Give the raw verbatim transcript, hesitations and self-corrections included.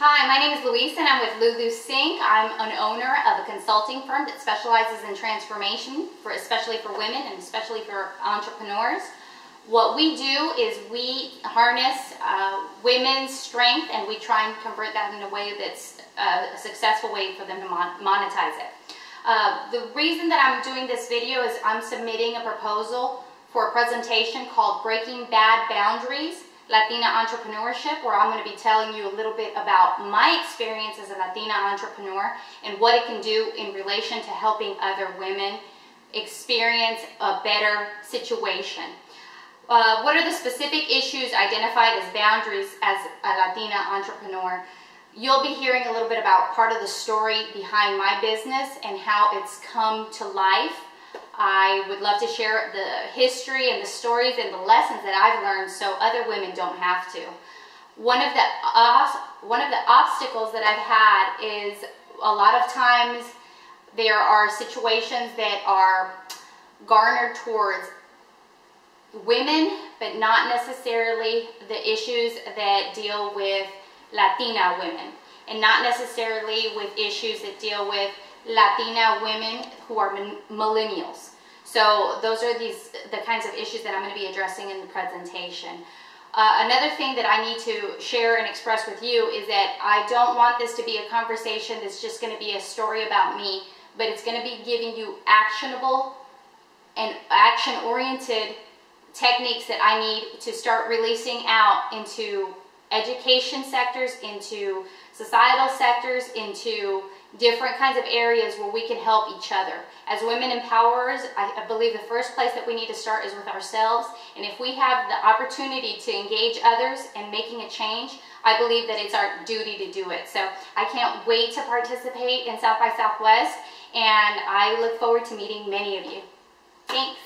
Hi, my name is Luis and I'm with Lulu Sync. I'm an owner of a consulting firm that specializes in transformation, for, especially for women and especially for entrepreneurs. What we do is we harness uh, women's strength and we try and convert that in a way that's uh, a successful way for them to mon monetize it. Uh, the reason that I'm doing this video is I'm submitting a proposal for a presentation called Breaking Bad Boundaries: Latina Entrepreneurship, where I'm going to be telling you a little bit about my experience as a Latina entrepreneur and what it can do in relation to helping other women experience a better situation. Uh, what are the specific issues identified as boundaries as a Latina entrepreneur? You'll be hearing a little bit about part of the story behind my business and how it's come to life. I would love to share the history and the stories and the lessons that I've learned so other women don't have to. One of the, uh, one of the obstacles that I've had is a lot of times there are situations that are garnered towards women, but not necessarily the issues that deal with Latina women, and not necessarily with issues that deal with Latina women who are millennials. So those are these the kinds of issues that I'm going to be addressing in the presentation. Uh, another thing that I need to share and express with you is that I don't want this to be a conversation that's just going to be a story about me, but it's going to be giving you actionable and action-oriented techniques that I need to start releasing out into education sectors, into societal sectors, into different kinds of areas where we can help each other. As women empowerers, I believe the first place that we need to start is with ourselves, and if we have the opportunity to engage others in making a change, I believe that it's our duty to do it. So I can't wait to participate in South by Southwest, and I look forward to meeting many of you. Thanks.